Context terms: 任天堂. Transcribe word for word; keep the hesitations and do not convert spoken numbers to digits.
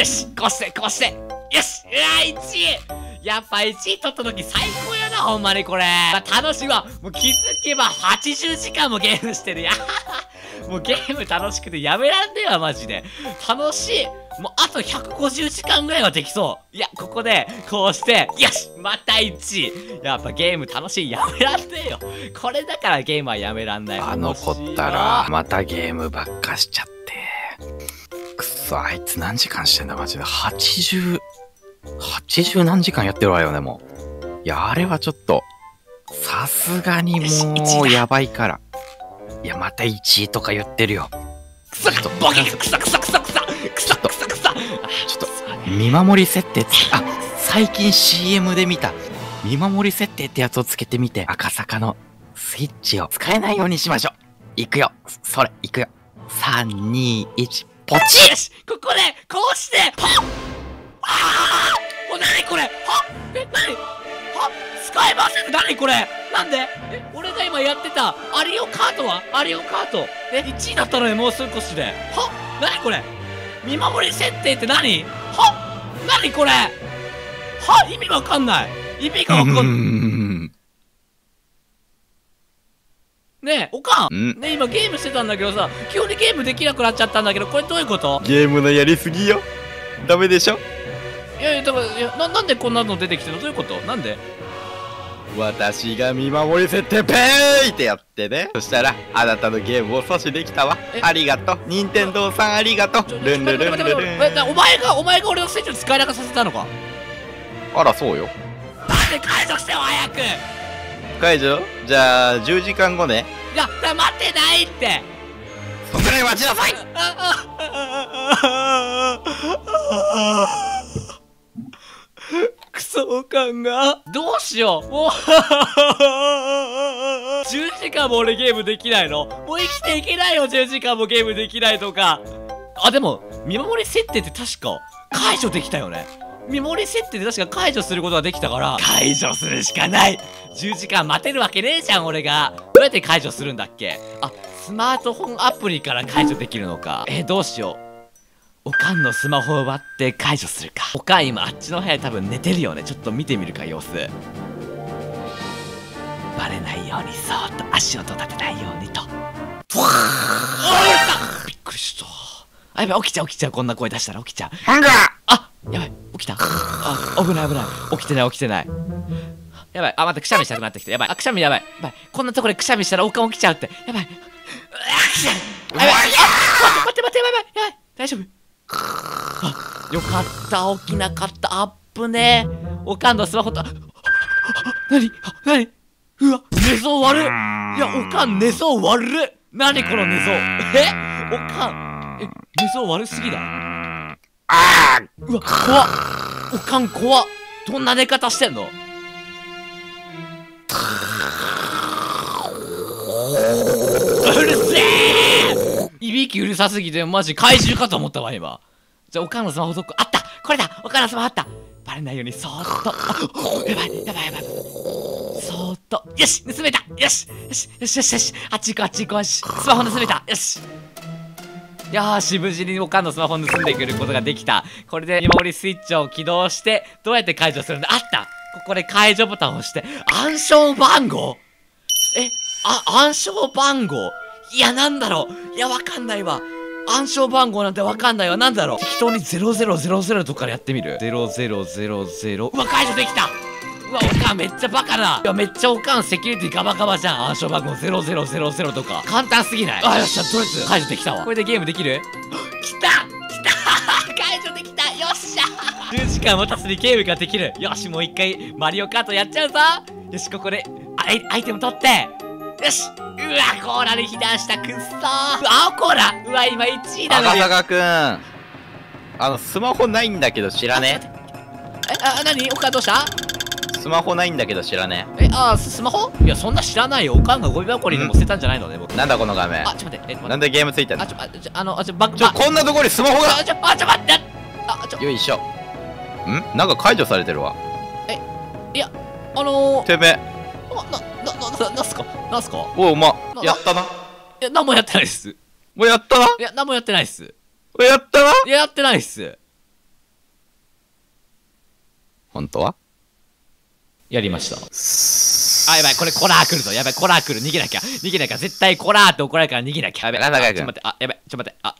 よし、こうして、こうして。よし、うわ、いちい。やっぱいちい取った時最高やな、ほんまにこれ。まあ、楽しいわ。もう気づけばはちじゅうじかんもゲームしてるや。もうゲーム楽しくてやめらんねえわ、マジで。楽しい。もうあとひゃくごじゅうじかんぐらいはできそう。いや、ここで、こうして、よしまたいちい。やっぱゲーム楽しい。やめらんねえよ。これだからゲームはやめらんない。あの子ったら、またゲームばっかしちゃって。くそ、あいつ何時間してんだ、マジで。はちじゅう、はちじゅう何時間やってるわよね、もう。いや、あれはちょっと、さすがにもう、やばいから。いや、またいちいとか言ってるよ。くそ、ボケ、くそくそくそくそくそくそくそ。ちょっと、見守り設定つ、あ、最近 シーエム で見た。見守り設定ってやつをつけてみて、赤坂のスイッチを使えないようにしましょう。いくよ、それ、いくよ。さん、に、いち、ポチッ。よし、ここで、こうして、はっあー、もう何これ、はっえ、何はっ使えません。何これ、なんでえ、俺が今やってたアリオカートはアリオカートえ、いちいだったのにもう少しで。はっなにこれ、見守り設定って何。はっなにこれ、は意味わかんない。意味がわかんねえ、おかんねえ、今ゲームしてたんだけどさ、急にゲームできなくなっちゃったんだけど、これどういうこと。ゲームのやりすぎよ、ダメでしょ。いやいや、だからいや な, なんでこんなの出てきてるの、どういうこと、なんで。私が見守り設定ペイってやってね。そしたら、あなたのゲームを阻止できたわ。ありがとう。任天堂さんありがとう。ルンルルンルルン。お前が、お前が俺のスイッチを使えなくさせたのか。あら、そうよ。なんで解除してよ、早く。解除じゃあ、じゅうじかんごね。いや、黙ってないって。そんぐらい待ちなさい。クソおかんがどうしよう、もうじゅうじかんも俺ゲームできないの、もう生きていけないよ。じゅうじかんもゲームできないとか。あ、でも見守り設定って確か解除できたよね。見守り設定で確か解除することができたから、解除するしかない。じゅうじかん待てるわけねえじゃん、俺が。どうやって解除するんだっけ。あ、スマートフォンアプリから解除できるのか。え、どうしよう。おかんのスマホを奪って解除するか。おかん今あっちの部屋多分寝てるよね。ちょっと見てみるか、様子。バレないようにそーっと、足音立てないようにと。ふわー、びっくりした。あ、やばい、起きちゃう起きちゃう、こんな声出したら起きちゃう。あ、やばい、起きた。あ、危ない危ない、起きてない起きてない。やばい、あ、待って、くしゃみしたくなってきた。やばい、あ、くしゃみやばい、やばい、こんなところでくしゃみしたらおかん起きちゃうって。やばい、やばい、待って待って、やばいやばいやばい、大丈夫。あ、よかった、起きなかった、アップね。おかんのスマホと、あ、なに、なに、うわ、寝相悪っ。いや、おかん寝相悪っ。なにこの寝相。え、おかん、え、寝相悪すぎだ。ああ、うわ、怖っ。おかん怖っ。どんな寝方してんの。うるせえ。いびきうるさすぎて、マジ怪獣かと思ったわ、今。じゃあ、おかんのスマホどこ、あった、これだ、おかんのスマホあった。バレないように、そーっと。あ、やばい、やばい、やばい。そーっと。よし、盗めた。よし、よし、よし、よし、よし。あっち行こう、あっち行こう、よし。スマホ盗めた。よし。よーし、無事におかんのスマホ盗んでくることができた。これで、見守りスイッチを起動して、どうやって解除するんだ。あった。ここで解除ボタンを押して、暗証番号。え、あ、暗証番号。いや、なんだろう。いや、わかんないわ。暗証番号なんてわかんないわ。なんだろう。適当にゼロゼロゼロゼロとかでやってみる。ゼロゼロゼロゼロ。うわ、解除できた。うわ、おかんめっちゃバカだ。いや、めっちゃおかんセキュリティガバガバじゃん。暗証番号ゼロゼロゼロゼロとか。簡単すぎない。あ、よっしゃ、とりあえず解除できたわ。これでゲームできる？きたきた解除できた、よっしゃじゅうじかんも経つにゲームができる。よし、もう一回、マリオカートやっちゃうぞ。よし、ここで、アイ、アイテム取って。よし、うわ、コーラに被弾した、くっそー。青コーラ、うわ、今いちいだのに。赤坂くん、あのスマホないんだけど知らねえ。あ、なに、おかんどうした。スマホないんだけど知らねえ。え、あ、スマホ、いや、そんな知らないよ。おかんがゴミ箱にでも捨てたんじゃないのね、僕。なんだこの画面。あ、ちょっと待って、なんでゲームついてんの。あ、ちょ、あ、ちょ、あの、あ、ちょ、ば、ちょ、こんなところにスマホが。あ、ちょ、あ、ちょ、待って。あ、ちょ、よいしょ。ん、なんか解除されてるわ。え、いや、あのー、てめえ、な、な、な、なんすか、なんすか。おう、ま、やったな。いや、なんもやってないっす。もうやったな。いや、なんもやってないっす。やったな。いや、やってないっす。本当はやりました。あ、やばい、これコラー来るぞ。やばい、コラー来る。逃げなきゃ。逃げなきゃ。絶対コラーって怒られるから逃げなきゃ。やばい、ちょっと待って。あ、やばい、ちょっと待って。あ